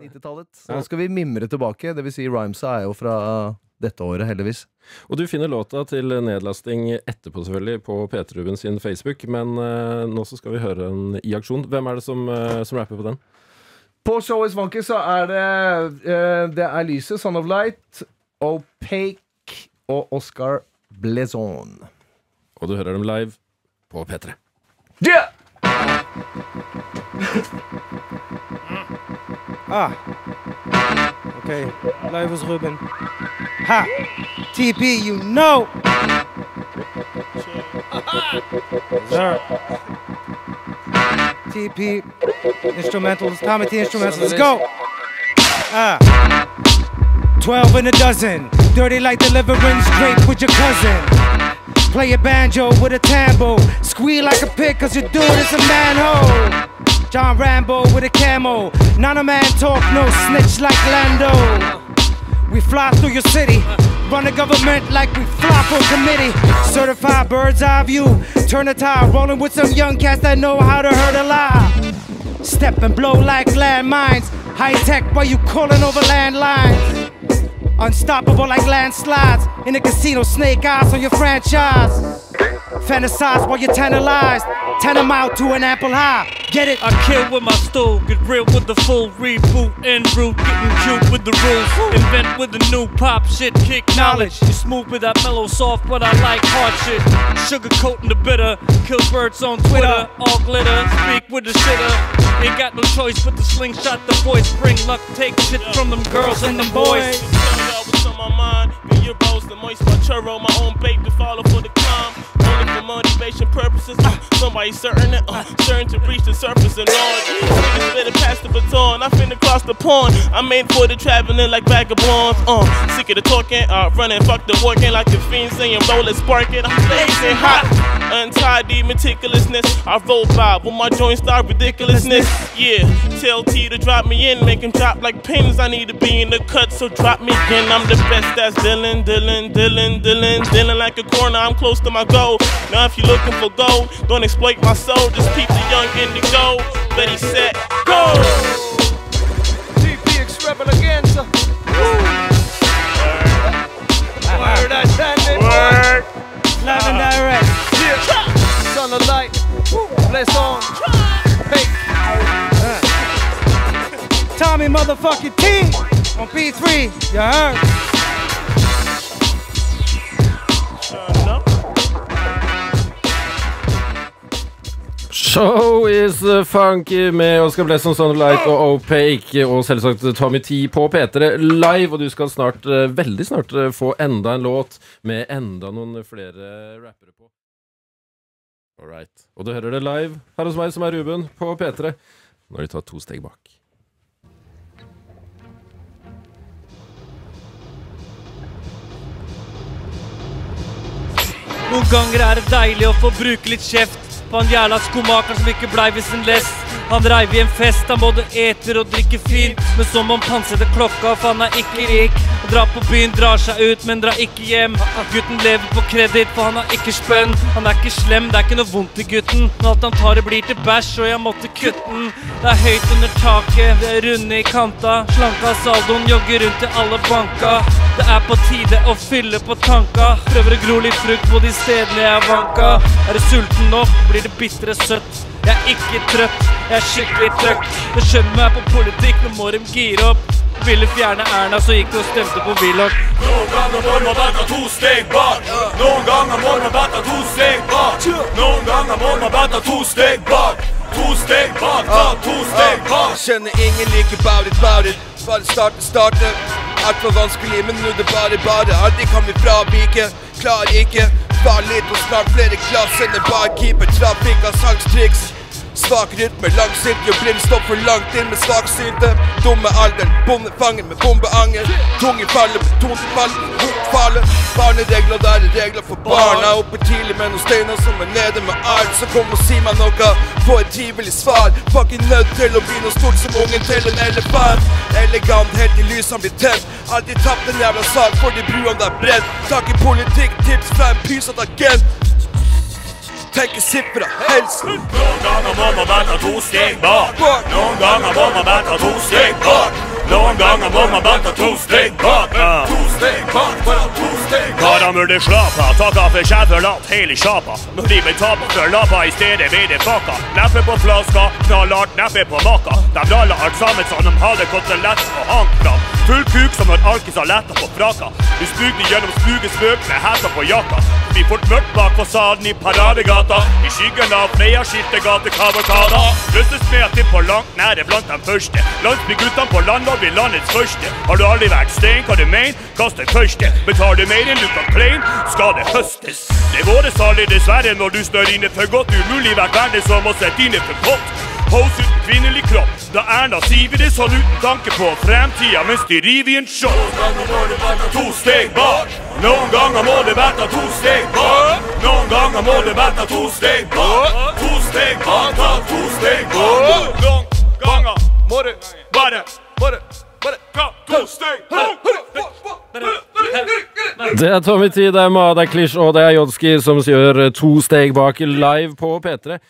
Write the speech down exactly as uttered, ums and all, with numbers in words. nittitallet. Nå skal vi mimre tilbake, det vil si rhymesa er jo fra dette året, heldigvis. Og du finner låta til nedlasting etterpå selvfølgelig på Peter Ruben sin Facebook, men uh, nå så skal vi høre den i aksjon. Hvem er det som, uh, som rapper på den? På Showet Svanke så er det uh, det er Lyset, Son of Light, Opaque og Oscar Blazon. Og du hører dem live på P tre. Yeah! Ah, okay, live was Ruben. Ha! T P, you know! Sure. T P, Instrumentals, Tommy the Instrumentals, let's go! Ah! twelve in a dozen, dirty like deliverance, straight with your cousin. Play a banjo with a tambo, squeal like a pig cause your dude is a manhole. John Rambo with a camo, not a man talk, no snitch like Lando. We fly through your city, run the government like we fly for committee. Certified bird's eye view, turn a tie, rolling with some young cats that know how to hurt a lie. Step and blow like landmines, high tech while you calling over landlines. Unstoppable like landslides in a casino, snake eyes on your franchise. Fantasize while you're tantalized, tantamount to an ample high. Get it? I kill with my stool, get real with the full reboot, en route, getting cute with the rules, invent with the new pop shit, kick knowledge. You smooth with that mellow soft, but I like hard shit. Sugarcoating the bitter, kill birds on Twitter, all glitter, speak with the shitter. Ain't got no choice but the slingshot, the voice, bring luck, take shit from them girls and them boys. What's on my mind? The euros, the moist, my churro, my own bait to follow for the climb. Only for motivation purposes. Uh, somebody certain it, uh, certain to reach the surface and on. Niggas better pass the baton. I finna cross the pond. I'm made for the traveling like vagabonds. Uh, sick of the talking, uh, running, fuck the working like the fiends saying roll it, spark it. I'm blazing hot. Untidy meticulousness, I roll by with my joints start ridiculousness. Yeah, tell T to drop me in, make him drop like pins. I need to be in the cut, so drop me in. I'm the best, that's Dylan, Dylan, Dylan, Dylan, Dylan like a corner, I'm close to my goal. Now if you're looking for gold, don't exploit my soul. Just keep the young indigo, ready, set, go! T P X-Rebel again, sir. Word, I stand it. Word! Live and direct. Yeah. Son of Light. Bless on. Hey. Uh. Tommy motherfucking T on P three. You heard? Uh, no. Show is funky med Oscar Blazon, Son of Light og Opaque og selvsagt Tommy T på P tre live, og du skal snart, veldig snart få enda en låt med enda noen flere rappere på. Alright, og du hører det live her hos meg som er Ruben på P tre når de tar to steg bak. Noen ganger er det deilig å få bruke litt kjeft på han jævla skomakeren som ikke blei hvis en lest. Han dreiv i en fest, han både eter og drikker fint, men som om pansette klokka, for han er ikke rik. Han drar på byen, drar seg ut, men drar ikke hjem. Gutten lever på kredit, for han har ikke spønn. Han er ikke slem, det er ikke noe vondt i gutten, men alt han tar det blir til bæsj, og jeg måtte kutte den. Det er høyt under taket, det er runde i kanta, slanka saldoen jogger rundt til alle banka. Det er på tide å fylle på tanka, prøver å gro litt frukt på de stedene jeg vanka. Er du sulten nå, blir det bittere søtt. Jeg er ikke trøtt, jeg er skikkelig trøkt. Jeg skjønner meg på politikk, nå må de gire opp. Ville fjerne Erna, så gikk det og stemte på Willoch. Noen ganger må man bare ta to steg bak. Noen ganger må man bare ta to steg bak. Noen ganger må man bare ta to steg bak. To steg bak, ta to steg bak. Jeg kjenner ingen like about it, about it. Bare starte, starte. Alt var vanskelig, men nå det bare, bare. Aldri kan vi fravike, klar ikke. Bare litt og snart flere klasser enn barkeeper. Trafikk av sangstriks. Svak rytme, langsynt, jo blind, stopp for langt inn med svaksynte. Dumme alderen, bonde fanger med bombeanger. Tunge faller, betonte faller, hopfaller. Barneregler, og der er regler for barna. Oppe tidlig med noen steiner som er nede med alt. Så kom og si meg noe, få et trivelig svar. Fucking nødt til å bli noe stort som ungen til en elefant. Elegant, helt i lys, han blir tent. Aldri tapt en jævla sak, for de bruene der brent. Takk i politikk, tips fra en pysatt agent. Tenker siffra, helsen. Noen ganger må man bare ta to steg bak. Noen ganger må man bare ta to steg bak. Någon gång har bommat banka två steg bak. Två steg bak, bara två steg bak. Har de ur det slapa, ta kaffe, kärförlatt, hel i tjapa. De vill ta bort förlapa i stedet vid det faka. Näppe på flaska, knallart, näppe på baka. De dala allt sammet som de hade kottelett och handkrav. Full kuk som har alkisar lätta på fraka. Vi spugde genom spugesmök med hästar på jacka. Vi fort mörkt bak fasaden i Paradegata. I skyggen av Flea, Skiltegate, Kavalkada. Løstes med at det på langt nære blant den første. Landsbyguttan på land og blir landets første. Har du aldrig vært stein, hva du mener? Kast den første. Betal du mer enn du kan plain, skal det høstes. Det våre saler dessverre når du snør inne for godt. Umulig vært verden som å sette inne for godt. Hos uten kvinnelig kropp. Da Erna sier vi det sånn uten tanke på fremtida mens de river i en sjokk. Noen ganger må det vært av to steg bak. Noen ganger må det vært av to steg bak. Noen ganger må det vært av to steg bak. To steg bak, ta to steg bak. Noen ganger må det være, må det være, ta to steg bak. Det er Tommy T, det er Mada Klisch og det er Jodski som gjør to steg bak live på P tre.